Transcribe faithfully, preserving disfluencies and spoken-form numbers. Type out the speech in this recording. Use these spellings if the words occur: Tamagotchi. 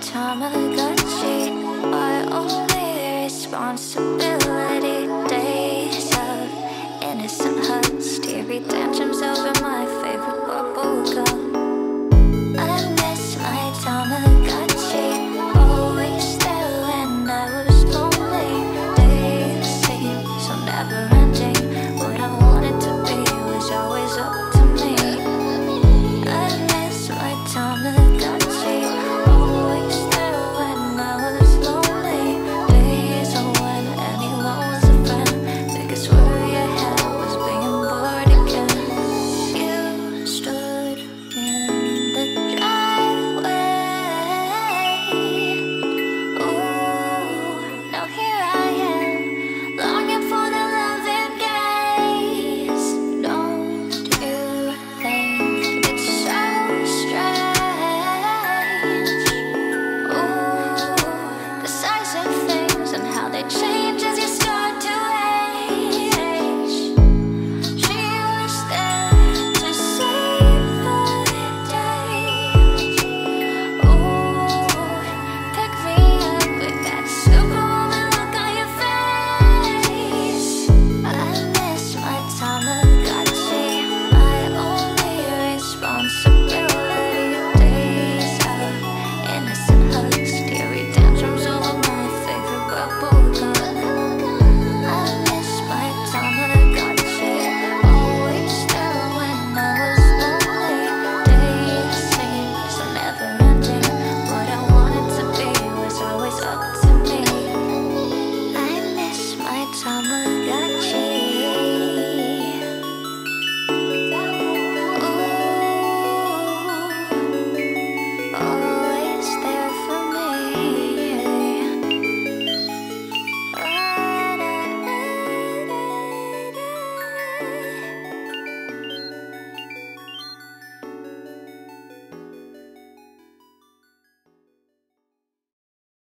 Tamagotchi, our only responsibility. Days of innocent hugs to redemption.